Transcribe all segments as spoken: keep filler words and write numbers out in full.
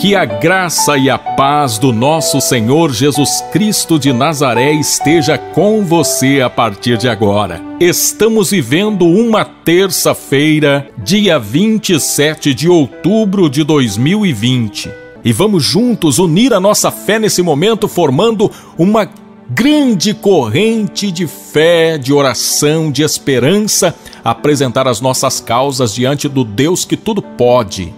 Que a graça e a paz do nosso Senhor Jesus Cristo de Nazaré esteja com você a partir de agora. Estamos vivendo uma terça-feira, dia vinte e sete de outubro de dois mil e vinte. E vamos juntos unir a nossa fé nesse momento, formando uma grande corrente de fé, de oração, de esperança, apresentar as nossas causas diante do Deus que tudo pode.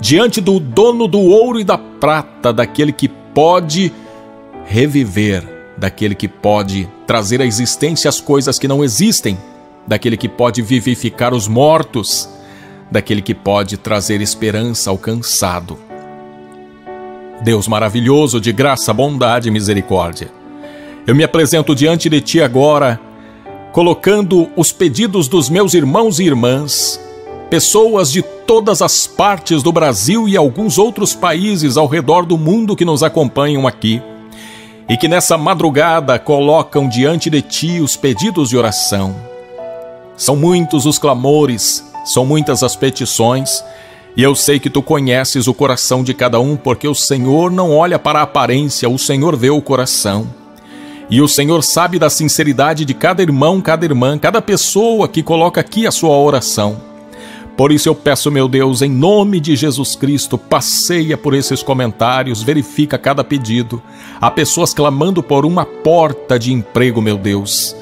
Diante do dono do ouro e da prata, daquele que pode reviver, daquele que pode trazer à existência as coisas que não existem, daquele que pode vivificar os mortos, daquele que pode trazer esperança ao cansado. Deus maravilhoso, de graça, bondade e misericórdia, eu me apresento diante de Ti agora, colocando os pedidos dos meus irmãos e irmãs, pessoas de todas as partes do Brasil e alguns outros países ao redor do mundo que nos acompanham aqui e que nessa madrugada colocam diante de Ti os pedidos de oração. São muitos os clamores, são muitas as petições e eu sei que Tu conheces o coração de cada um, porque o Senhor não olha para a aparência, o Senhor vê o coração. E o Senhor sabe da sinceridade de cada irmão, cada irmã, cada pessoa que coloca aqui a sua oração. Por isso eu peço, meu Deus, em nome de Jesus Cristo, passeia por esses comentários, verifica cada pedido. Há pessoas clamando por uma porta de emprego, meu Deus.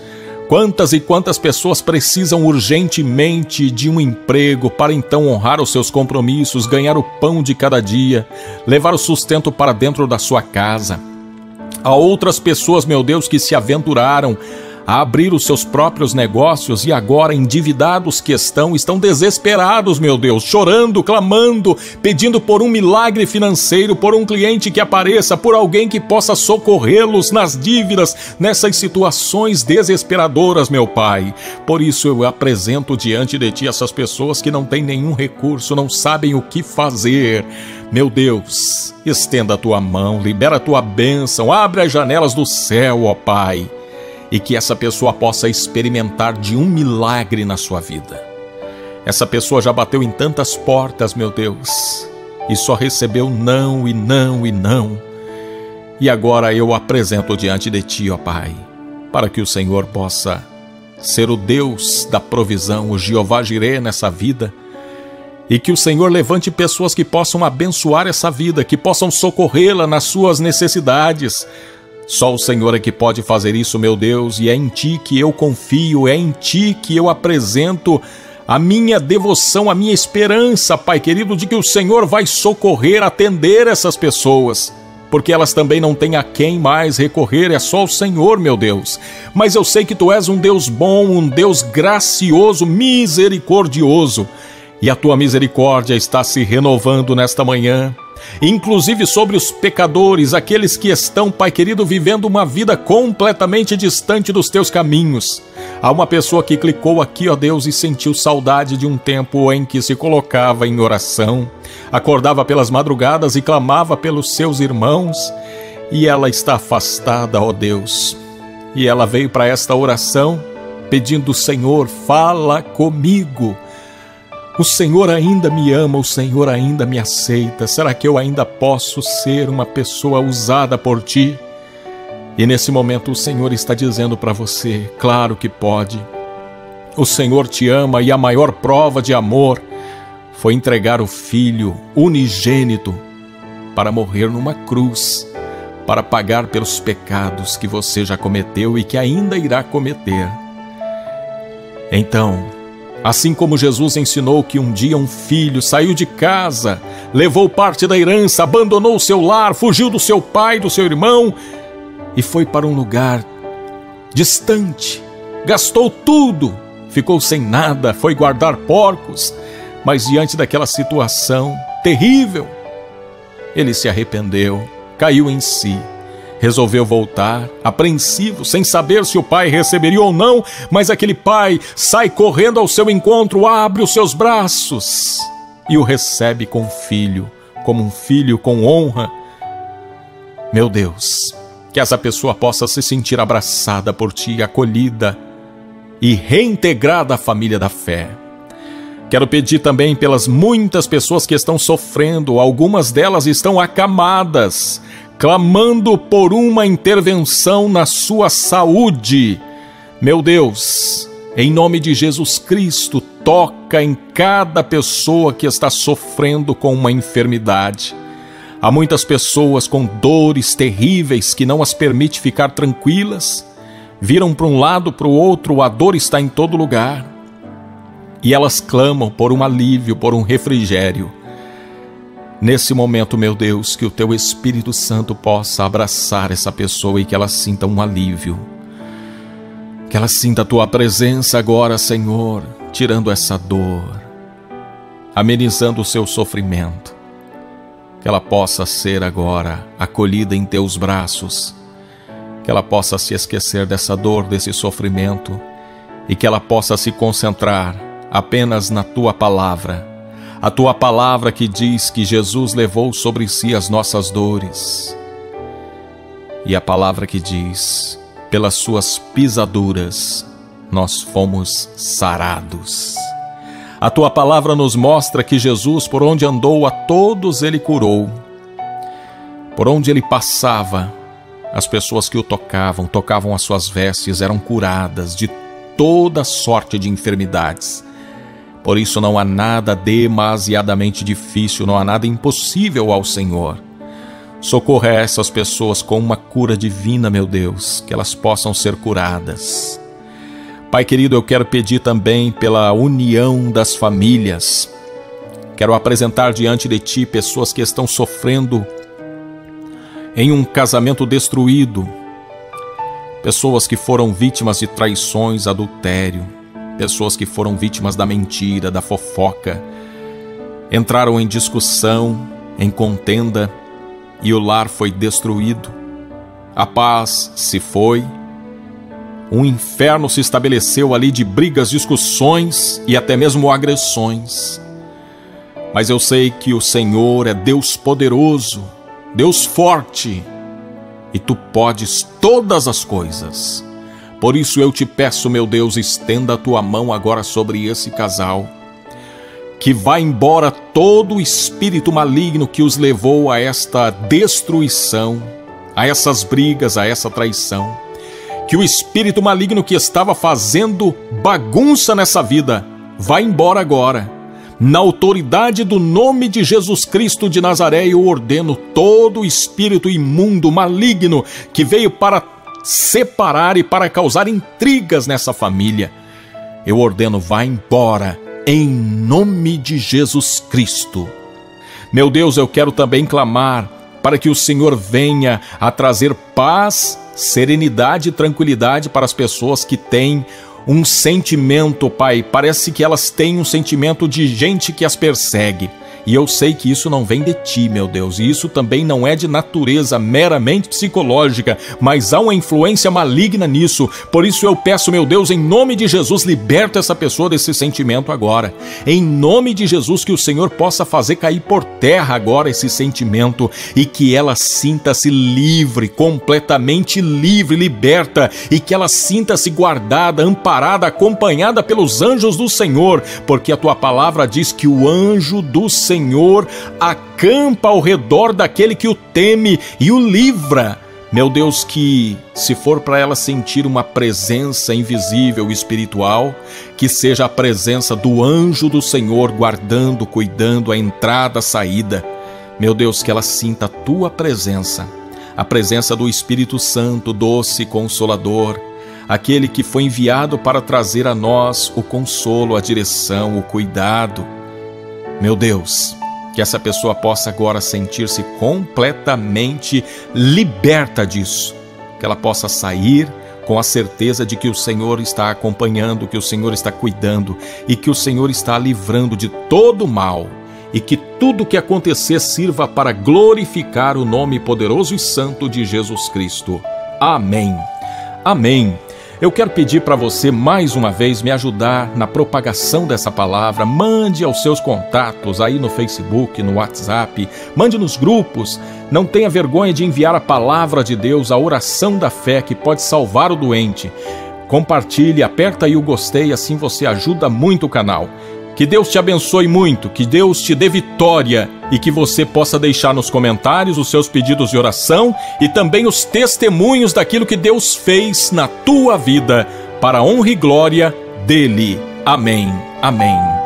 Quantas e quantas pessoas precisam urgentemente de um emprego para então honrar os seus compromissos, ganhar o pão de cada dia, levar o sustento para dentro da sua casa. Há outras pessoas, meu Deus, que se aventuraram a abrir os seus próprios negócios e agora endividados que estão, estão desesperados, meu Deus, chorando, clamando, pedindo por um milagre financeiro, por um cliente que apareça, por alguém que possa socorrê-los nas dívidas, nessas situações desesperadoras, meu Pai. Por isso eu apresento diante de Ti essas pessoas que não têm nenhum recurso, não sabem o que fazer. Meu Deus, estenda a Tua mão, libera a Tua bênção, abre as janelas do céu, ó Pai. E que essa pessoa possa experimentar de um milagre na sua vida. Essa pessoa já bateu em tantas portas, meu Deus, e só recebeu não e não e não. E agora eu apresento diante de Ti, ó Pai, para que o Senhor possa ser o Deus da provisão, o Jeová Jirê nessa vida, e que o Senhor levante pessoas que possam abençoar essa vida, que possam socorrê-la nas suas necessidades. Só o Senhor é que pode fazer isso, meu Deus, e é em Ti que eu confio, é em Ti que eu apresento a minha devoção, a minha esperança, Pai querido, de que o Senhor vai socorrer, atender essas pessoas, porque elas também não têm a quem mais recorrer, é só o Senhor, meu Deus. Mas eu sei que Tu és um Deus bom, um Deus gracioso, misericordioso, e a Tua misericórdia está se renovando nesta manhã, inclusive sobre os pecadores, aqueles que estão, Pai querido, vivendo uma vida completamente distante dos Teus caminhos. Há uma pessoa que clicou aqui, ó Deus, e sentiu saudade de um tempo em que se colocava em oração, acordava pelas madrugadas e clamava pelos seus irmãos, e ela está afastada, ó Deus. E ela veio para esta oração pedindo: Senhor, fala comigo. O Senhor ainda me ama, o Senhor ainda me aceita. Será que eu ainda posso ser uma pessoa usada por Ti? E nesse momento o Senhor está dizendo para você: claro que pode. O Senhor te ama e a maior prova de amor foi entregar o Filho unigênito para morrer numa cruz, para pagar pelos pecados que você já cometeu e que ainda irá cometer. Então, assim como Jesus ensinou que um dia um filho saiu de casa, levou parte da herança, abandonou o seu lar, fugiu do seu pai, do seu irmão e foi para um lugar distante, gastou tudo, ficou sem nada, foi guardar porcos, mas diante daquela situação terrível, ele se arrependeu, caiu em si. Resolveu voltar, apreensivo, sem saber se o pai receberia ou não, mas aquele pai sai correndo ao seu encontro, abre os seus braços e o recebe com filho, como um filho com honra. Meu Deus, que essa pessoa possa se sentir abraçada por Ti, acolhida e reintegrada à família da fé. Quero pedir também pelas muitas pessoas que estão sofrendo, algumas delas estão acamadas, clamando por uma intervenção na sua saúde. Meu Deus, em nome de Jesus Cristo, toca em cada pessoa que está sofrendo com uma enfermidade. Há muitas pessoas com dores terríveis que não as permite ficar tranquilas, viram para um lado, para o outro, a dor está em todo lugar. E elas clamam por um alívio, por um refrigério. Nesse momento, meu Deus, que o Teu Espírito Santo possa abraçar essa pessoa e que ela sinta um alívio. Que ela sinta a Tua presença agora, Senhor, tirando essa dor, amenizando o seu sofrimento. Que ela possa ser agora acolhida em Teus braços. Que ela possa se esquecer dessa dor, desse sofrimento, e que ela possa se concentrar apenas na Tua palavra, a Tua palavra que diz que Jesus levou sobre si as nossas dores, e a palavra que diz, pelas Suas pisaduras nós fomos sarados. A Tua palavra nos mostra que Jesus, por onde andou, a todos Ele curou. Por onde Ele passava, as pessoas que o tocavam, tocavam as Suas vestes, eram curadas de toda sorte de enfermidades. Por isso não há nada demasiadamente difícil, não há nada impossível ao Senhor. Socorra essas pessoas com uma cura divina, meu Deus, que elas possam ser curadas. Pai querido, eu quero pedir também pela união das famílias. Quero apresentar diante de Ti pessoas que estão sofrendo em um casamento destruído, pessoas que foram vítimas de traições, adultério, pessoas que foram vítimas da mentira, da fofoca, entraram em discussão, em contenda, e o lar foi destruído. A paz se foi. Um inferno se estabeleceu ali de brigas, discussões e até mesmo agressões. Mas eu sei que o Senhor é Deus poderoso, Deus forte, e Tu podes todas as coisas. Por isso eu Te peço, meu Deus, estenda a Tua mão agora sobre esse casal. Que vá embora todo o espírito maligno que os levou a esta destruição, a essas brigas, a essa traição. Que o espírito maligno que estava fazendo bagunça nessa vida, vá embora agora. Na autoridade do nome de Jesus Cristo de Nazaré, eu ordeno todo o espírito imundo, maligno, que veio para separar e para causar intrigas nessa família, eu ordeno, vá embora em nome de Jesus Cristo. Meu Deus, eu quero também clamar para que o Senhor venha a trazer paz, serenidade e tranquilidade para as pessoas que têm um sentimento, Pai, parece que elas têm um sentimento de gente que as persegue. E eu sei que isso não vem de Ti, meu Deus, e isso também não é de natureza meramente psicológica, mas há uma influência maligna nisso. Por isso eu peço, meu Deus, em nome de Jesus, liberta essa pessoa desse sentimento agora. Em nome de Jesus, que o Senhor possa fazer cair por terra agora esse sentimento e que ela sinta-se livre, completamente livre, liberta, e que ela sinta-se guardada, amparada, acompanhada pelos anjos do Senhor, porque a Tua palavra diz que o anjo do Senhor Senhor acampa ao redor daquele que o teme e o livra. Meu Deus, que se for para ela sentir uma presença invisível espiritual, que seja a presença do anjo do Senhor guardando, cuidando a entrada, a saída. Meu Deus, que ela sinta a Tua presença, a presença do Espírito Santo, doce Consolador, aquele que foi enviado para trazer a nós o consolo, a direção, o cuidado. Meu Deus, que essa pessoa possa agora sentir-se completamente liberta disso. Que ela possa sair com a certeza de que o Senhor está acompanhando, que o Senhor está cuidando e que o Senhor está livrando de todo o mal. E que tudo o que acontecer sirva para glorificar o nome poderoso e santo de Jesus Cristo. Amém. Amém. Eu quero pedir para você mais uma vez me ajudar na propagação dessa palavra. Mande aos seus contatos aí no Facebook, no WhatsApp, mande nos grupos. Não tenha vergonha de enviar a palavra de Deus, a oração da fé que pode salvar o doente. Compartilhe, aperta aí o gostei, assim você ajuda muito o canal. Que Deus te abençoe muito, que Deus te dê vitória e que você possa deixar nos comentários os seus pedidos de oração e também os testemunhos daquilo que Deus fez na tua vida, para a honra e glória dele. Amém. Amém.